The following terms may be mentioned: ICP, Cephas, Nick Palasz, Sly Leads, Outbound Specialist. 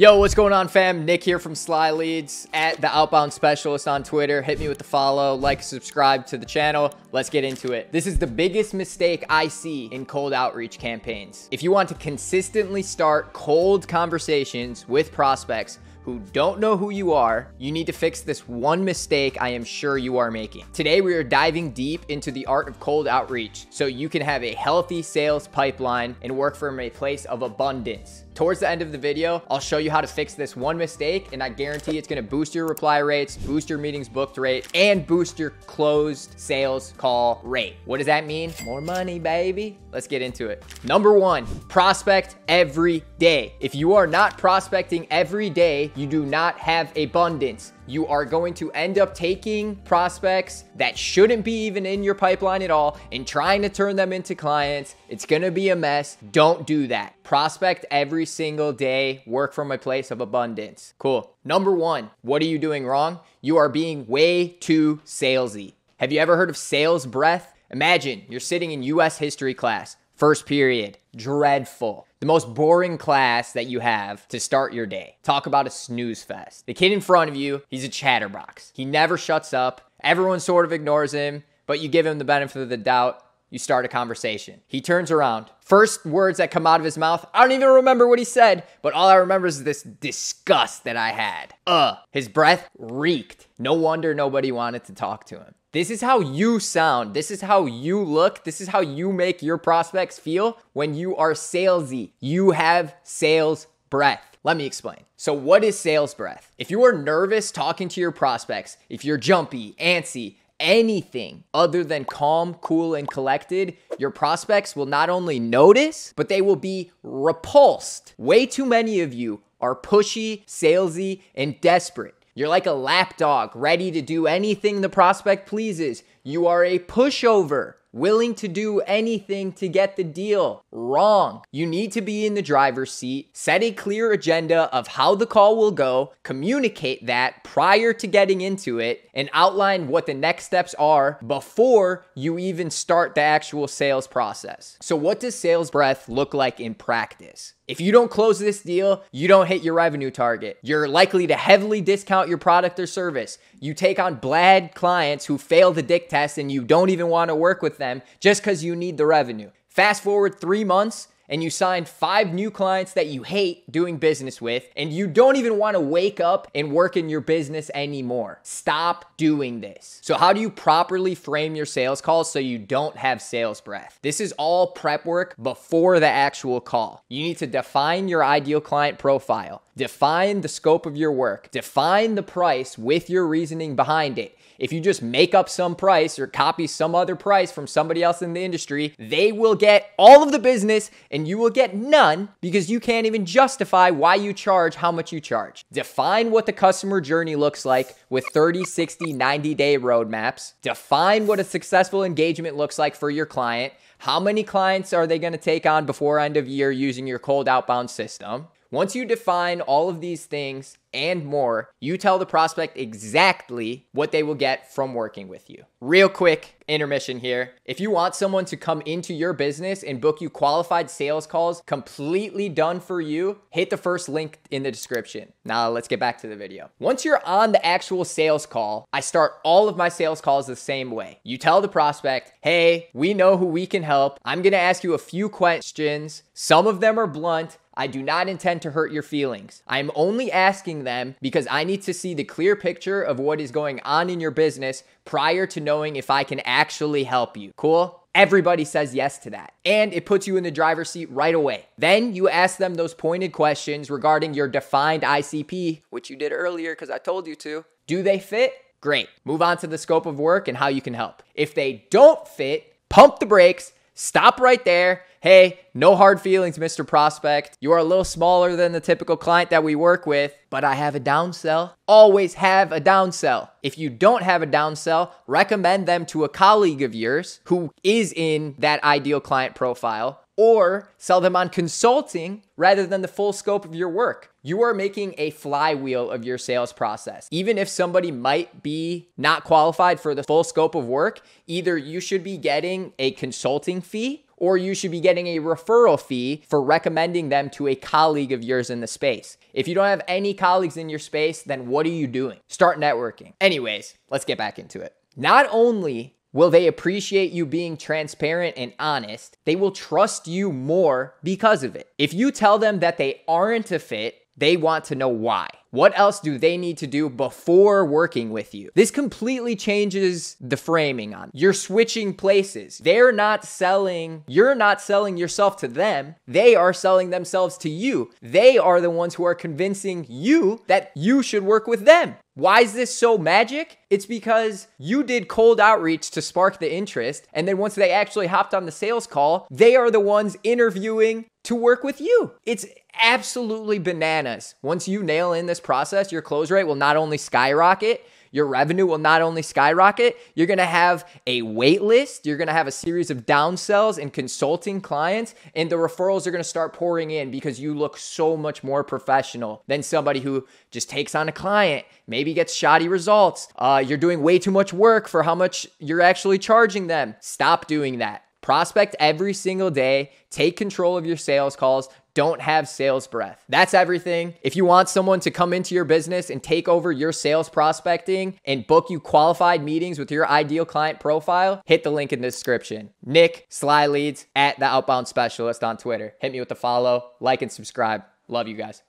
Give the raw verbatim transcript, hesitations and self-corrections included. Yo, what's going on, fam? Nick here from Sly Leads at the Outbound Specialist on Twitter. Hit me with the follow, like, subscribe to the channel. Let's get into it. This is the biggest mistake I see in cold outreach campaigns. If you want to consistently start cold conversations with prospects who don't know who you are, you need to fix this one mistake I am sure you are making. Today, we are diving deep into the art of cold outreach so you can have a healthy sales pipeline and work from a place of abundance. Towards the end of the video, I'll show you how to fix this one mistake, and I guarantee it's gonna boost your reply rates, boost your meetings booked rate, and boost your closed sales call rate. What does that mean? More money, baby. Let's get into it. Number one, prospect every day. If you are not prospecting every day, you do not have abundance. You are going to end up taking prospects that shouldn't be even in your pipeline at all and trying to turn them into clients. It's gonna be a mess. Don't do that. Prospect every single day. Work from a place of abundance. Cool. Number one, what are you doing wrong? You are being way too salesy. Have you ever heard of sales breath? Imagine you're sitting in U S history class, first period, dreadful. The most boring class that you have to start your day. Talk about a snooze fest. The kid in front of you, he's a chatterbox. He never shuts up. Everyone sort of ignores him, but you give him the benefit of the doubt. You start a conversation. He turns around. First words that come out of his mouth, I don't even remember what he said, but all I remember is this disgust that I had. Ugh. His breath reeked. No wonder nobody wanted to talk to him. This is how you sound. This is how you look. This is how you make your prospects feel when you are salesy. You have sales breath. Let me explain. So what is sales breath? If you are nervous talking to your prospects, if you're jumpy, antsy, anything other than calm, cool, and collected, your prospects will not only notice, but they will be repulsed. Way too many of you are pushy, salesy, and desperate. You're like a lapdog, ready to do anything the prospect pleases. You are a pushover, willing to do anything to get the deal. Wrong. You need to be in the driver's seat, set a clear agenda of how the call will go, communicate that prior to getting into it, and outline what the next steps are before you even start the actual sales process. So what does sales breath look like in practice? If you don't close this deal, you don't hit your revenue target. You're likely to heavily discount your product or service. You take on bad clients who fail the dick test and you don't even want to work with them just because you need the revenue. Fast forward three months and you sign five new clients that you hate doing business with and you don't even want to wake up and work in your business anymore. Stop doing this. So how do you properly frame your sales calls so you don't have sales breath? This is all prep work before the actual call. You need to define your ideal client profile. Define the scope of your work. Define the price with your reasoning behind it. If you just make up some price or copy some other price from somebody else in the industry, they will get all of the business and you will get none because you can't even justify why you charge how much you charge. Define what the customer journey looks like with thirty, sixty, ninety day roadmaps. Define what a successful engagement looks like for your client. How many clients are they going to take on before end of year using your cold outbound system? Once you define all of these things and more, you tell the prospect exactly what they will get from working with you. Real quick intermission here. If you want someone to come into your business and book you qualified sales calls completely done for you, hit the first link in the description. Now let's get back to the video. Once you're on the actual sales call, I start all of my sales calls the same way. You tell the prospect, hey, we know who we can help. I'm gonna ask you a few questions. Some of them are blunt. I do not intend to hurt your feelings. I'm only asking them because I need to see the clear picture of what is going on in your business prior to knowing if I can actually help you. Cool? Everybody says yes to that. And it puts you in the driver's seat right away. Then you ask them those pointed questions regarding your defined I C P, which you did earlier because I told you to. Do they fit? Great. Move on to the scope of work and how you can help. If they don't fit, pump the brakes, stop right there. Hey, no hard feelings, Mister Prospect. You are a little smaller than the typical client that we work with, but I have a down sell. Always have a down sell. If you don't have a down sell, recommend them to a colleague of yours who is in that ideal client profile, or sell them on consulting rather than the full scope of your work. You are making a flywheel of your sales process. Even if somebody might be not qualified for the full scope of work, either you should be getting a consulting fee or you should be getting a referral fee for recommending them to a colleague of yours in the space. If you don't have any colleagues in your space, then what are you doing? Start networking. Anyways, let's get back into it. Not only will they appreciate you being transparent and honest, they will trust you more because of it. If you tell them that they aren't a fit, they want to know why. What else do they need to do before working with you? This completely changes the framing on it. You're switching places. They're not selling, you're not selling yourself to them. They are selling themselves to you. They are the ones who are convincing you that you should work with them. Why is this so magic? It's because you did cold outreach to spark the interest, and then once they actually hopped on the sales call, they are the ones interviewing to work with you. It's absolutely bananas. Once you nail in this process, your close rate will not only skyrocket, your revenue will not only skyrocket, you're gonna have a wait list, you're gonna have a series of downsells and consulting clients, and the referrals are gonna start pouring in because you look so much more professional than somebody who just takes on a client, maybe gets shoddy results. Uh, you're doing way too much work for how much you're actually charging them. Stop doing that. Prospect every single day, take control of your sales calls, don't have sales breath. That's everything. If you want someone to come into your business and take over your sales prospecting and book you qualified meetings with your ideal client profile, hit the link in the description. Nick, Sly Leads, at The Outbound Specialist on Twitter. Hit me with the follow, like, and subscribe. Love you guys.